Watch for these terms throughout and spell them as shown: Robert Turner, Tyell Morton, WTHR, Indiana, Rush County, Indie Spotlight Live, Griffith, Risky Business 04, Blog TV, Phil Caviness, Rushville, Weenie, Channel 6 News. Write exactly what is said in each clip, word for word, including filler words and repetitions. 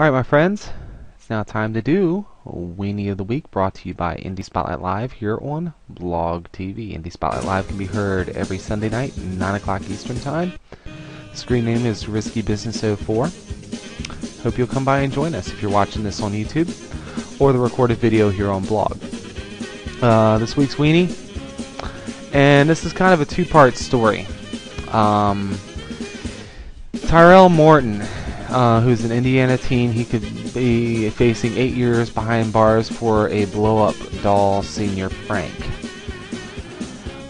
Alright, my friends, it's now time to do Weenie of the Week, brought to you by Indie Spotlight Live here on Blog T V. Indie Spotlight Live can be heard every Sunday night, nine o'clock Eastern Time. Screen name is Risky Business oh four. Hope you'll come by and join us if you're watching this on YouTube or the recorded video here on Blog. Uh, this week's Weenie, and this is kind of a two-part story. Um, Tyell Morton, Uh, who's an Indiana teen. He could be facing eight years behind bars for a blow-up doll senior prank.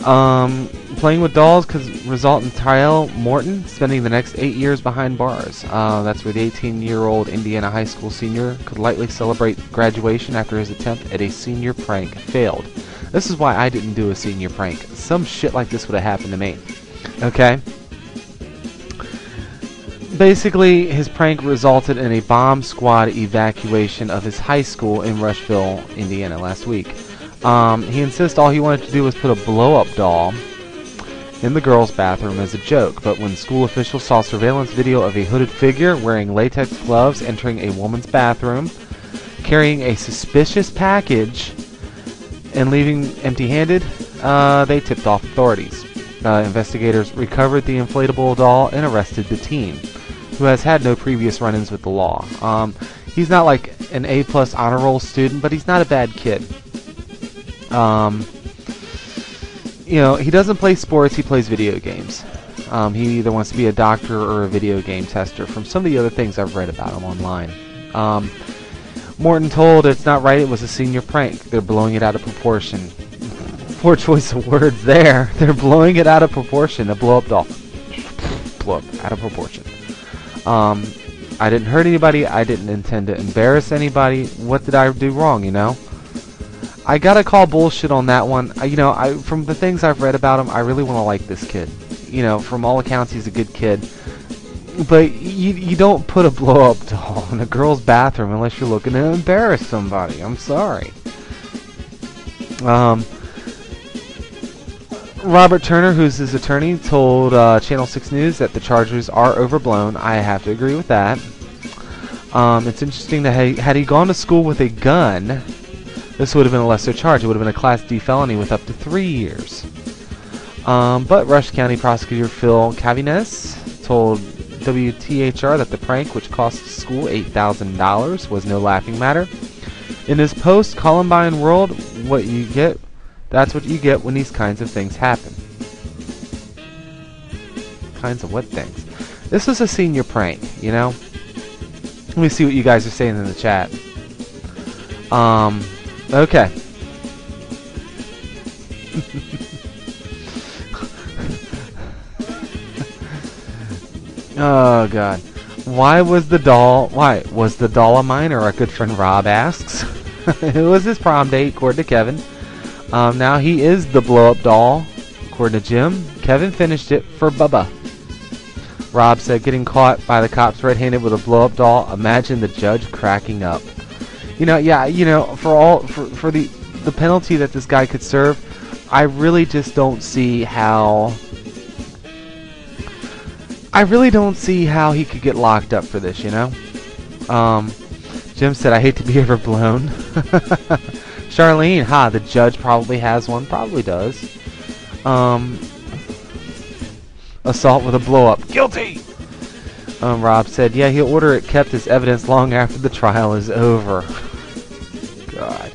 Um, playing with dolls could result in Tyell Morton spending the next eight years behind bars. Uh, that's where the eighteen-year-old Indiana high school senior could lightly celebrate graduation after his attempt at a senior prank failed. This is why I didn't do a senior prank. Some shit like this would have happened to me. Okay? Basically, his prank resulted in a bomb squad evacuation of his high school in Rushville, Indiana last week. Um, he insists all he wanted to do was put a blow-up doll in the girls' bathroom as a joke, but when school officials saw surveillance video of a hooded figure wearing latex gloves entering a woman's bathroom, carrying a suspicious package, and leaving empty-handed, uh, they tipped off authorities. Uh, investigators recovered the inflatable doll and arrested the teen, who has had no previous run-ins with the law. Um, he's not like an A plus honor roll student, but he's not a bad kid. Um, you know, he doesn't play sports, he plays video games. Um, he either wants to be a doctor or a video game tester, from some of the other things I've read about him online. Um, Morton told It's Not Right it was a senior prank. They're blowing it out of proportion. Poor choice of words there. They're blowing it out of proportion. A blow-up doll. Blow up out of proportion. Um, I didn't hurt anybody, I didn't intend to embarrass anybody, what did I do wrong, you know? I gotta call bullshit on that one. I, you know, I from the things I've read about him, I really want to like this kid. You know, from all accounts, he's a good kid. But you, you don't put a blow-up doll in a girl's bathroom unless you're looking to embarrass somebody. I'm sorry. Um... Robert Turner, who's his attorney, told uh, Channel six News that the charges are overblown. I have to agree with that. Um, it's interesting that he, had he gone to school with a gun, this would have been a lesser charge. It would have been a Class D felony with up to three years. Um, but Rush County Prosecutor Phil Caviness told W T H R that the prank, which cost the school eight thousand dollars, was no laughing matter. In his post-Columbine world, what you get... that's what you get when these kinds of things happen. Kinds of what things? This is a senior prank, you know? Let me see what you guys are saying in the chat. Um, okay. Oh, God. Why was the doll... Why? Was the doll a minor? Our good friend Rob asks. It was his prom date, according to Kevin. Um, now he is the blow-up doll, according to Jim. Kevin finished it for Bubba. Rob said, getting caught by the cops red-handed with a blow-up doll. Imagine the judge cracking up. You know, yeah, you know, for all for for the the penalty that this guy could serve, I really just don't see how. I really don't see how he could get locked up for this. You know, um, Jim said, I hate to be overblown. Charlene, ha, the judge probably has one. Probably does. Um, assault with a blow-up. Guilty! Um, Rob said, yeah, he'll order it kept as evidence long after the trial is over. God.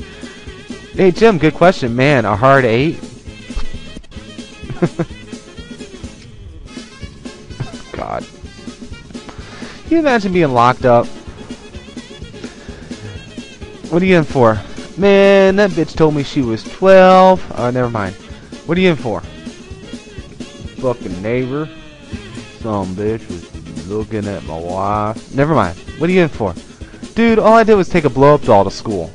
Hey, Jim, good question. Man, a hard eight? God. Can you imagine being locked up? What are you in for? Man, that bitch told me she was twelve. Oh, uh, never mind. What are you in for? Fucking neighbor. Some bitch was looking at my wife. Never mind. What are you in for? Dude, all I did was take a blow-up doll to school.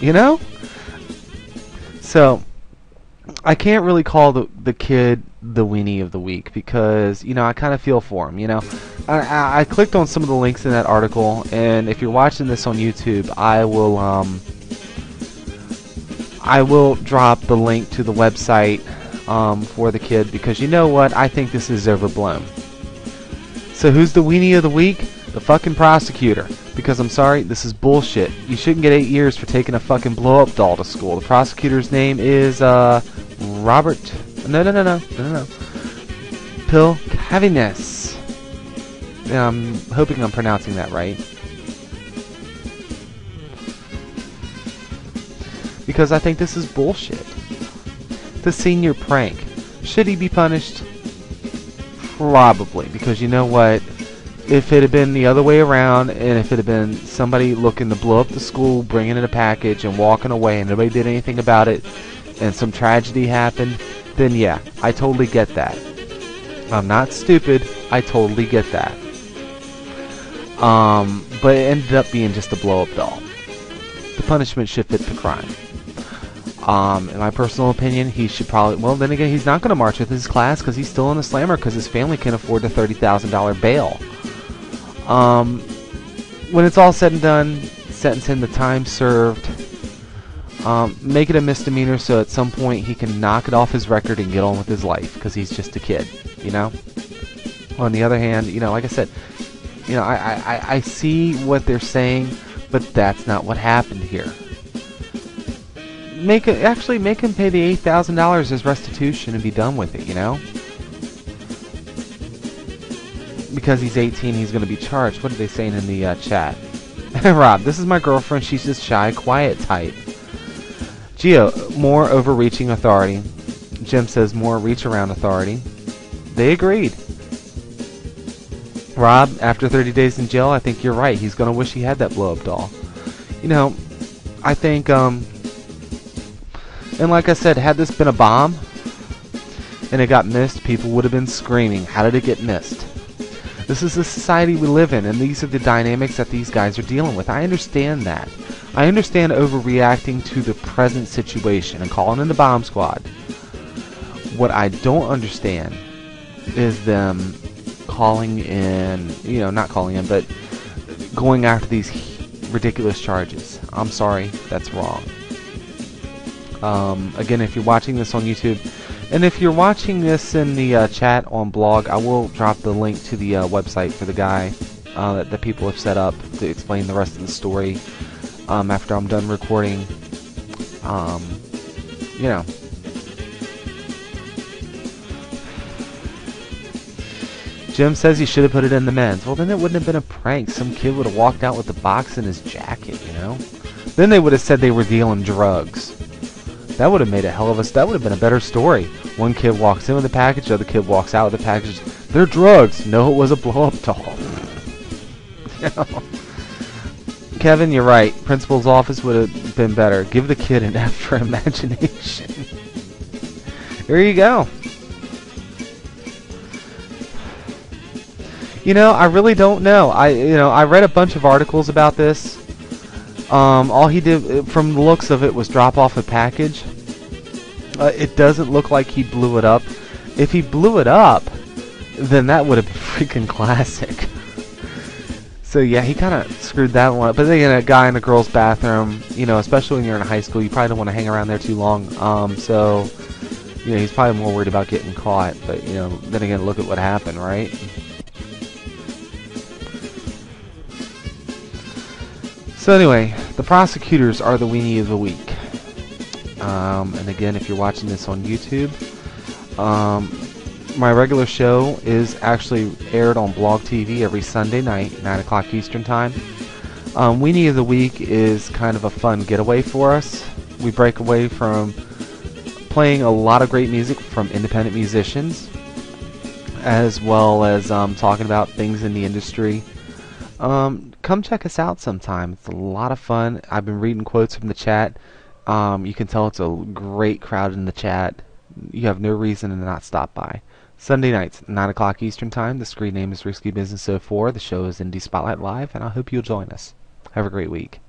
You know? So, I can't really call the, the kid the weenie of the week because, you know, I kind of feel for him, you know? I, I clicked on some of the links in that article, and if you're watching this on YouTube, I will um, I will drop the link to the website um, for the kid, because you know what? I think this is overblown. So who's the weenie of the week? The fucking prosecutor. Because I'm sorry, this is bullshit. You shouldn't get eight years for taking a fucking blow-up doll to school. The prosecutor's name is, uh, Robert... No, no, no, no, no, no. Phil Caviness. I'm hoping I'm pronouncing that right. Because I think this is bullshit. The senior prank. Should he be punished? Probably. Because you know what? If it had been the other way around, and if it had been somebody looking to blow up the school, bringing in a package, and walking away, and nobody did anything about it, and some tragedy happened, then yeah, I totally get that. I'm not stupid. I totally get that. Um, but it ended up being just a blow-up doll. The punishment should fit the crime. Um, in my personal opinion, he should probably... Well, then again, he's not going to march with his class because he's still in a slammer because his family can't afford the thirty thousand dollar bail. Um, when it's all said and done, sentence him to time served. Um, make it a misdemeanor so at some point he can knock it off his record and get on with his life because he's just a kid, you know? On the other hand, you know, like I said, you know, I, I, I see what they're saying, but that's not what happened here. Make it, actually make him pay the eight thousand dollars as restitution and be done with it, you know? Because he's eighteen, he's going to be charged. What are they saying in the uh, chat? Rob, this is my girlfriend. She's just shy, quiet type. Geo, more overreaching authority. Jim says more reach-around authority. They agreed. Rob, after thirty days in jail, I think you're right. He's going to wish he had that blow-up doll. You know, I think, um... and like I said, had this been a bomb, and it got missed, people would have been screaming, how did it get missed? This is the society we live in, and these are the dynamics that these guys are dealing with. I understand that. I understand overreacting to the present situation and calling in the bomb squad. What I don't understand is them calling in, you know, not calling in, but going after these ridiculous charges. I'm sorry, that's wrong. Um, again, if you're watching this on YouTube, and if you're watching this in the uh, chat on blog, I will drop the link to the uh, website for the guy uh, that the people have set up to explain the rest of the story um, after I'm done recording. Um, you know, Jim says he should have put it in the men's. Well, then it wouldn't have been a prank. Some kid would have walked out with the box in his jacket, you know? Then they would have said they were dealing drugs. That would have made a hell of a... That would have been a better story. One kid walks in with a package, the other kid walks out with a package. They're drugs. No, it was a blow-up doll. You know? Kevin, you're right. Principal's office would have been better. Give the kid an F for imagination. There you go. You know, I really don't know. I, you know, I read a bunch of articles about this. Um, all he did, from the looks of it, was drop off a package. Uh, it doesn't look like he blew it up. If he blew it up, then that would have been freaking classic. So yeah, he kind of screwed that one up. But then again, a guy in a girl's bathroom, you know, especially when you're in high school, you probably don't want to hang around there too long. Um, so, you know, he's probably more worried about getting caught. But, you know, then again, look at what happened, right? So anyway, the prosecutors are the weenie of the week. Um, and again, if you're watching this on YouTube, um, my regular show is actually aired on Blog T V every Sunday night, nine o'clock Eastern Time. Um, weenie of the week is kind of a fun getaway for us. We break away from playing a lot of great music from independent musicians, as well as um, talking about things in the industry. Um, come check us out sometime. It's a lot of fun. I've been reading quotes from the chat. Um, you can tell it's a great crowd in the chat. You have no reason to not stop by. Sunday nights, nine o'clock Eastern Time. The screen name is Risky Business oh four. The show is Indie Spotlight Live, and I hope you'll join us. Have a great week.